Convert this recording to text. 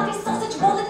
I'll be sausage rolling.